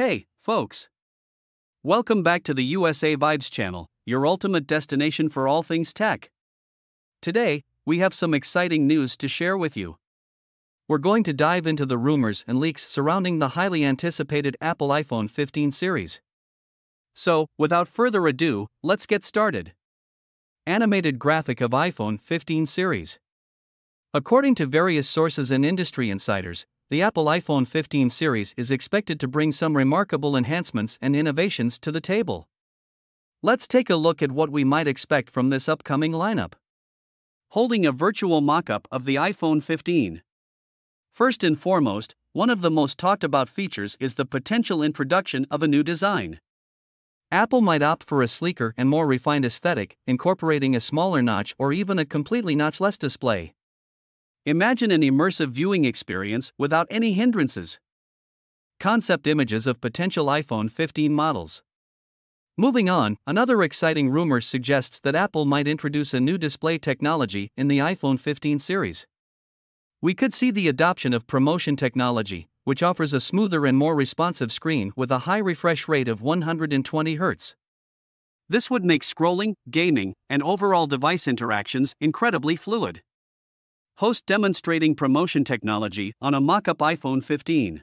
Hey, folks! Welcome back to the USA Vibes channel, your ultimate destination for all things tech. Today, we have some exciting news to share with you. We're going to dive into the rumors and leaks surrounding the highly anticipated Apple iPhone 15 series. So, without further ado, let's get started. Animated graphic of iPhone 15 series. According to various sources and industry insiders, the Apple iPhone 15 series is expected to bring some remarkable enhancements and innovations to the table. Let's take a look at what we might expect from this upcoming lineup. Holding a virtual mock-up of the iPhone 15. First and foremost, one of the most talked about features is the potential introduction of a new design. Apple might opt for a sleeker and more refined aesthetic, incorporating a smaller notch or even a completely notchless display. Imagine an immersive viewing experience without any hindrances. Concept images of potential iPhone 15 models. Moving on, another exciting rumor suggests that Apple might introduce a new display technology in the iPhone 15 series. We could see the adoption of ProMotion technology, which offers a smoother and more responsive screen with a high refresh rate of 120 Hz. This would make scrolling, gaming, and overall device interactions incredibly fluid. Host demonstrating ProMotion technology on a mock-up iPhone 15.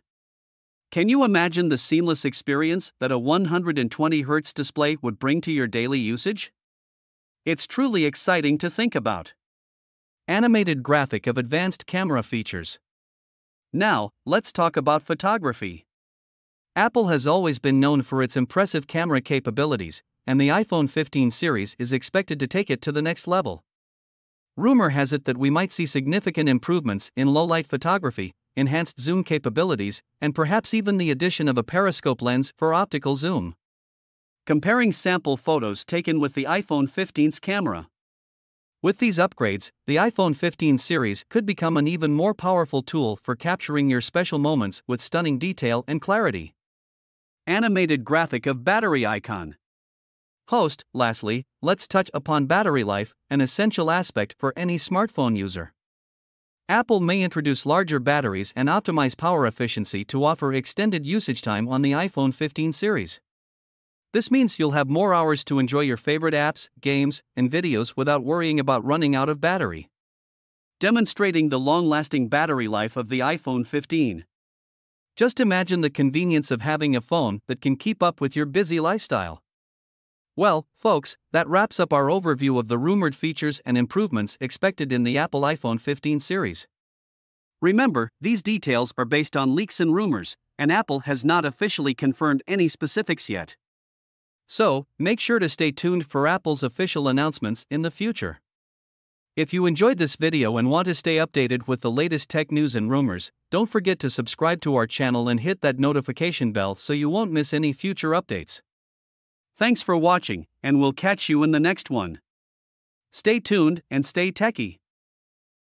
Can you imagine the seamless experience that a 120 Hz display would bring to your daily usage? It's truly exciting to think about. Animated graphic of advanced camera features. Now, let's talk about photography. Apple has always been known for its impressive camera capabilities, and the iPhone 15 series is expected to take it to the next level. Rumor has it that we might see significant improvements in low-light photography, enhanced zoom capabilities, and perhaps even the addition of a periscope lens for optical zoom. Comparing sample photos taken with the iPhone 15's camera. With these upgrades, the iPhone 15 series could become an even more powerful tool for capturing your special moments with stunning detail and clarity. Animated graphic of battery icon. Lastly, let's touch upon battery life, an essential aspect for any smartphone user. Apple may introduce larger batteries and optimize power efficiency to offer extended usage time on the iPhone 15 series. This means you'll have more hours to enjoy your favorite apps, games, and videos without worrying about running out of battery. Demonstrating the long-lasting battery life of the iPhone 15. Just imagine the convenience of having a phone that can keep up with your busy lifestyle. Well, folks, that wraps up our overview of the rumored features and improvements expected in the Apple iPhone 15 series. Remember, these details are based on leaks and rumors, and Apple has not officially confirmed any specifics yet. So, make sure to stay tuned for Apple's official announcements in the future. If you enjoyed this video and want to stay updated with the latest tech news and rumors, don't forget to subscribe to our channel and hit that notification bell so you won't miss any future updates. Thanks for watching, and we'll catch you in the next one. Stay tuned and stay techy.